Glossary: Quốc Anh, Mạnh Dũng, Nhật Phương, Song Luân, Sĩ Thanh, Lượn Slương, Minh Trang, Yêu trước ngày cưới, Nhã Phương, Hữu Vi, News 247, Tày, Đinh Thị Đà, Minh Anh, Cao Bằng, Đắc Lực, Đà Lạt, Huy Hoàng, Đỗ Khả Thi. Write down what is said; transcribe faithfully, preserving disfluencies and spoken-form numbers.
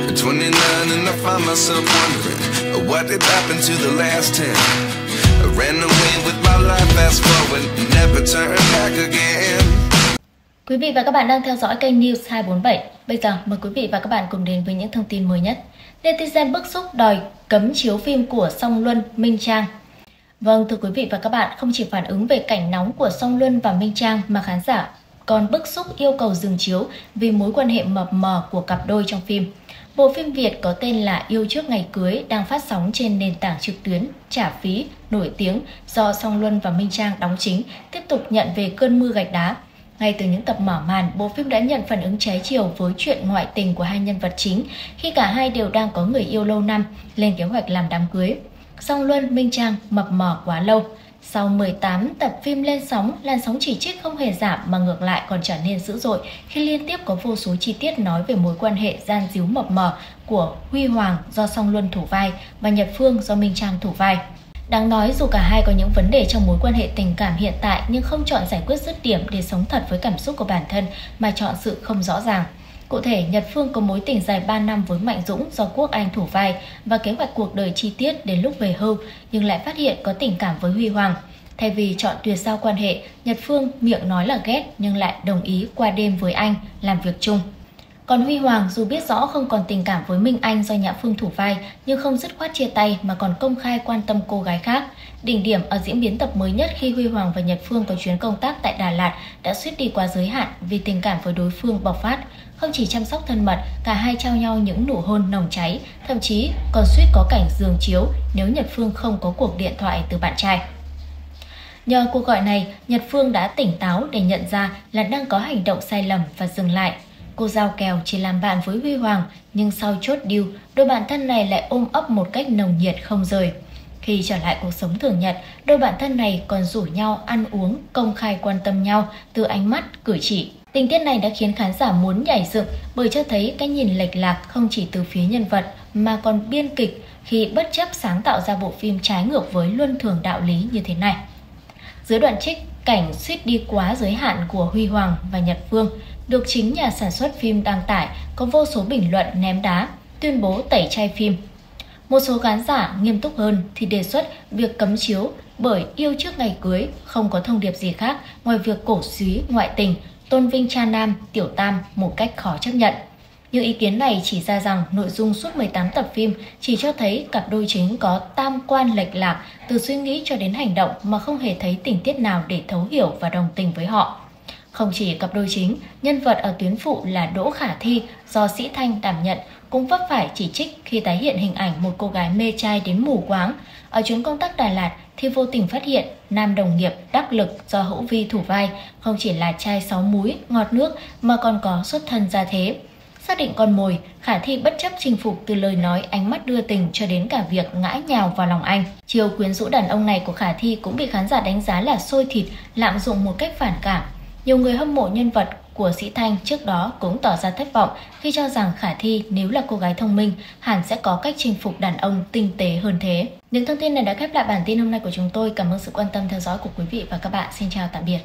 At twenty-nine and I find myself wondering what did happen to the last ten. I ran away with my life fast forward, never turn back again. Quý vị và các bạn đang theo dõi kênh News hai bốn bảy. Bây giờ mời quý vị và các bạn cùng đến với những thông tin mới nhất. Netizen bức xúc đòi cấm chiếu phim của Song Luân, Minh Trang. Vâng, thưa quý vị và các bạn, không chỉ phản ứng về cảnh nóng của Song Luân và Minh Trang mà khán giả còn bức xúc yêu cầu dừng chiếu vì mối quan hệ mập mờ của cặp đôi trong phim. Bộ phim Việt có tên là Yêu Trước Ngày Cưới đang phát sóng trên nền tảng trực tuyến trả phí nổi tiếng do Song Luân và Minh Trang đóng chính, tiếp tục nhận về cơn mưa gạch đá. Ngay từ những tập mở màn, bộ phim đã nhận phản ứng trái chiều với chuyện ngoại tình của hai nhân vật chính khi cả hai đều đang có người yêu lâu năm, lên kế hoạch làm đám cưới. Song Luân, Minh Trang mập mờ quá lâu. Sau mười tám tập phim lên sóng, làn sóng chỉ trích không hề giảm mà ngược lại còn trở nên dữ dội khi liên tiếp có vô số chi tiết nói về mối quan hệ gian díu mập mờ của Huy Hoàng do Song Luân thủ vai và Nhật Phương do Minh Trang thủ vai. Đáng nói, dù cả hai có những vấn đề trong mối quan hệ tình cảm hiện tại nhưng không chọn giải quyết dứt điểm để sống thật với cảm xúc của bản thân mà chọn sự không rõ ràng. Cụ thể, Nhật Phương có mối tình dài ba năm với Mạnh Dũng do Quốc Anh thủ vai và kế hoạch cuộc đời chi tiết đến lúc về hưu, nhưng lại phát hiện có tình cảm với Huy Hoàng. Thay vì chọn tuyệt giao quan hệ, Nhật Phương miệng nói là ghét nhưng lại đồng ý qua đêm với anh, làm việc chung. Còn Huy Hoàng dù biết rõ không còn tình cảm với Minh Anh do Nhã Phương thủ vai nhưng không dứt khoát chia tay mà còn công khai quan tâm cô gái khác. Đỉnh điểm ở diễn biến tập mới nhất khi Huy Hoàng và Nhật Phương có chuyến công tác tại Đà Lạt đã suýt đi quá giới hạn vì tình cảm với đối phương bộc phát. Không chỉ chăm sóc thân mật, cả hai trao nhau những nụ hôn nồng cháy, thậm chí còn suýt có cảnh giường chiếu nếu Nhật Phương không có cuộc điện thoại từ bạn trai. Nhờ cuộc gọi này, Nhật Phương đã tỉnh táo để nhận ra là đang có hành động sai lầm và dừng lại. Cô giao kèo chỉ làm bạn với Huy Hoàng, nhưng sau chốt deal, đôi bạn thân này lại ôm ấp một cách nồng nhiệt không rời. Khi trở lại cuộc sống thường nhật, đôi bạn thân này còn rủ nhau ăn uống, công khai quan tâm nhau từ ánh mắt, cử chỉ. Tình tiết này đã khiến khán giả muốn nhảy dựng bởi cho thấy cái nhìn lệch lạc không chỉ từ phía nhân vật mà còn biên kịch khi bất chấp sáng tạo ra bộ phim trái ngược với luân thường đạo lý như thế này. Dưới đoạn trích cảnh suýt đi quá giới hạn của Huy Hoàng và Nhật Phương được chính nhà sản xuất phim đăng tải, có vô số bình luận ném đá, tuyên bố tẩy chay phim. Một số khán giả nghiêm túc hơn thì đề xuất việc cấm chiếu bởi Yêu Trước Ngày Cưới không có thông điệp gì khác ngoài việc cổ suý ngoại tình, tôn vinh cha nam, tiểu tam một cách khó chấp nhận. Những ý kiến này chỉ ra rằng nội dung suốt mười tám tập phim chỉ cho thấy cặp đôi chính có tam quan lệch lạc từ suy nghĩ cho đến hành động mà không hề thấy tình tiết nào để thấu hiểu và đồng tình với họ. Không chỉ cặp đôi chính, nhân vật ở tuyến phụ là Đỗ Khả Thi do Sĩ Thanh đảm nhận cũng vấp phải chỉ trích khi tái hiện hình ảnh một cô gái mê trai đến mù quáng. Ở chuyến công tác Đà Lạt thì vô tình phát hiện nam đồng nghiệp Đắc Lực do Hữu Vi thủ vai không chỉ là trai sáu múi, ngọt nước mà còn có xuất thân gia thế. Xác định con mồi, Khả Thi bất chấp chinh phục từ lời nói, ánh mắt đưa tình cho đến cả việc ngã nhào vào lòng anh. Chiều quyến rũ đàn ông này của Khả Thi cũng bị khán giả đánh giá là sôi thịt, lạm dụng một cách phản cảm. Nhiều người hâm mộ nhân vật của Sĩ Thanh trước đó cũng tỏ ra thất vọng khi cho rằng Khả Thi nếu là cô gái thông minh hẳn sẽ có cách chinh phục đàn ông tinh tế hơn thế. Những thông tin này đã khép lại bản tin hôm nay của chúng tôi. Cảm ơn sự quan tâm theo dõi của quý vị và các bạn. Xin chào tạm biệt.